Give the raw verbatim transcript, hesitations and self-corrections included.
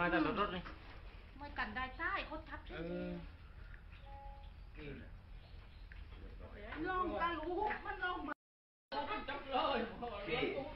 มาจากรถเลยไม่กันได้ใต้เขาทับเออลองตาลูกมันลองมาจับเลย